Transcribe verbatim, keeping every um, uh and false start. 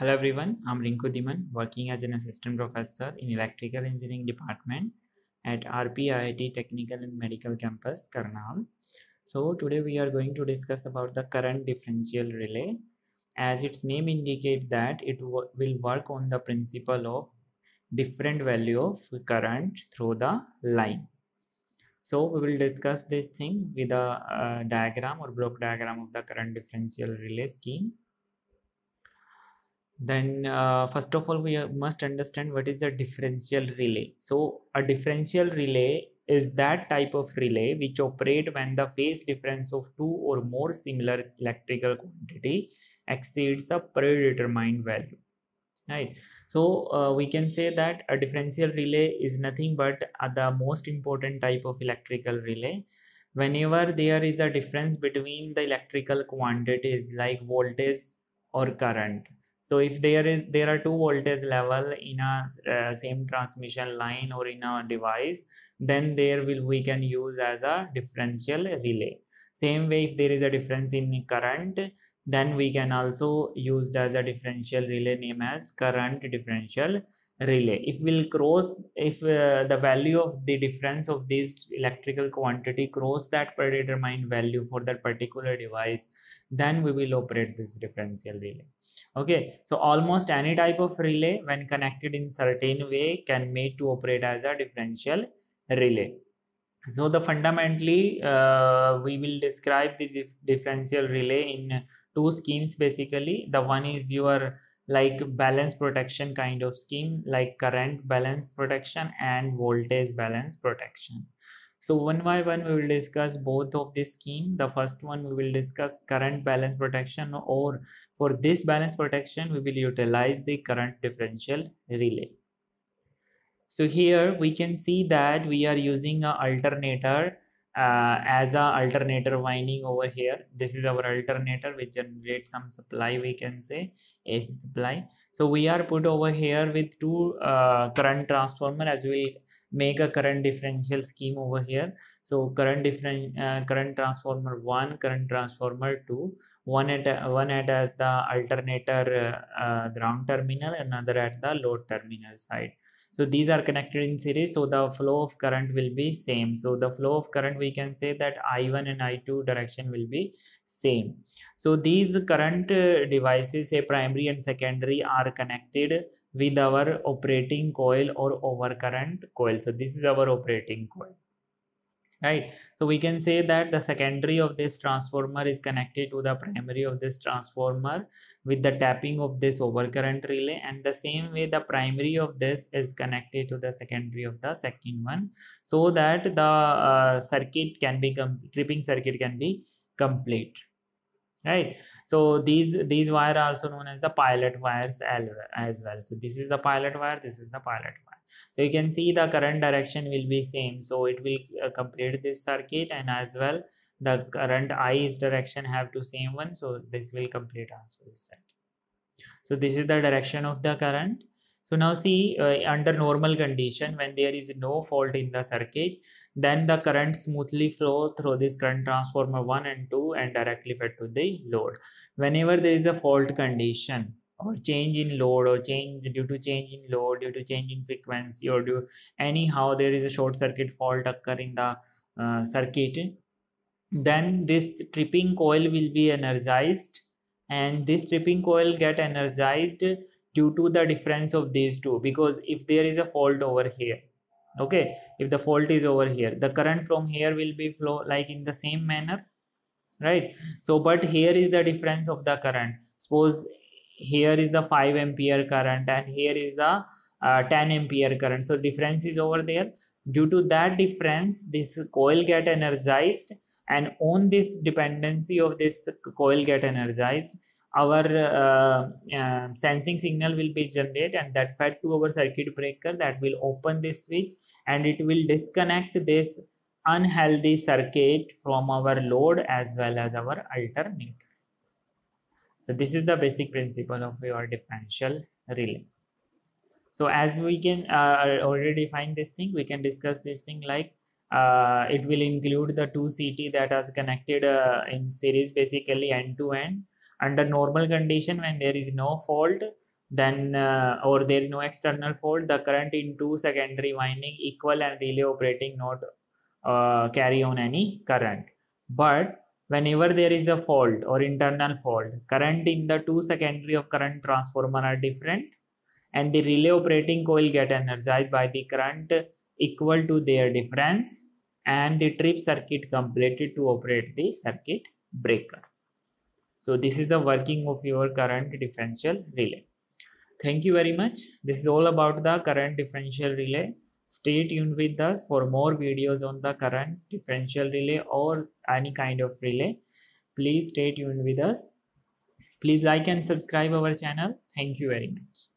Hello everyone, I'm Rinku Dhiman, working as an assistant professor in electrical engineering department at R P I I T Technical and Medical Campus, Karnal. So today we are going to discuss about the current differential relay. As its name indicates that it will work on the principle of different value of current through the line. So we will discuss this thing with a uh, diagram or block diagram of the current differential relay scheme. Then uh, first of all, we must understand what is the differential relay. So a differential relay is that type of relay which operate when the phase difference of two or more similar electrical quantity exceeds a predetermined value, right? So uh, we can say that a differential relay is nothing but uh, the most important type of electrical relay. Whenever there is a difference between the electrical quantities like voltage or current, so if there is there are two voltage level in a uh, same transmission line or in a device, then there will we can use as a differential relay. Same way, if there is a difference in current, then we can also use as a differential relay name as current differential relay. If we'll cross if uh, the value of the difference of this electrical quantity cross that predetermined value for that particular device, then we will operate this differential relay. Okay, so almost any type of relay when connected in certain way can made to operate as a differential relay. So the fundamentally uh, we will describe the dif differential relay in two schemes basically. The one is your like balance protection kind of scheme, like current balance protection and voltage balance protection. So one by one we will discuss both of this scheme. The first one we will discuss current balance protection, or for this balance protection we will utilize the current differential relay. So here we can see that we are using an alternator uh, as a alternator winding over here. This is our alternator which generates some supply, we can say a supply. So we are put over here with two uh, current transformer, as we will make a current differential scheme over here. So current different uh, current transformer one, current transformer two, one at a, one at as the alternator uh, uh, ground terminal, another at the load terminal side. So these are connected in series, so the flow of current will be same. So the flow of current, we can say that I one and I two direction will be same. So these current uh, devices, say primary and secondary, are connected with our operating coil or overcurrent coil. So this is our operating coil, right? So we can say that the secondary of this transformer is connected to the primary of this transformer with the tapping of this overcurrent relay, and the same way the primary of this is connected to the secondary of the second one, so that the uh, circuit can be tripping circuit can be complete, right? So these these wires are also known as the pilot wires as well. So this is the pilot wire, this is the pilot wire. So you can see the current direction will be same, so it will uh, complete this circuit, and as well the current I's direction have to same one, so this will complete also this circuit. So this is the direction of the current. So now see, uh, under normal condition, when there is no fault in the circuit, then the current smoothly flow through this current transformer one and two and directly fed to the load. Whenever there is a fault condition or change in load, or change due to change in load, due to change in frequency, or due anyhow there is a short circuit fault occur in the uh, circuit, then this tripping coil will be energized, and this tripping coil get energized due to the difference of these two. Because if there is a fault over here, okay, if the fault is over here, the current from here will be flow like in the same manner, right? So but here is the difference of the current. Suppose here is the five ampere current and here is the uh, ten ampere current, so difference is over there. Due to that difference, this coil get energized, and on this dependency of this coil get energized, our uh, uh, sensing signal will be generated, and that fed to our circuit breaker that will open this switch, and it will disconnect this unhealthy circuit from our load as well as our alternator. So this is the basic principle of your differential relay. So as we can uh, already define this thing, we can discuss this thing like uh, it will include the two C T that are connected uh, in series basically end to end. Under normal condition, when there is no fault, then uh, or there is no external fault, the current into secondary winding equal and relay operating not uh, carry on any current. But whenever there is a fault or internal fault, current in the two secondary of current transformer are different, and the relay operating coil get energized by the current equal to their difference, and the trip circuit completed to operate the circuit breaker. So this is the working of your current differential relay. Thank you very much. This is all about the current differential relay. Stay tuned with us for more videos on the current differential relay or any kind of relay. Please stay tuned with us. Please like and subscribe our channel. Thank you very much.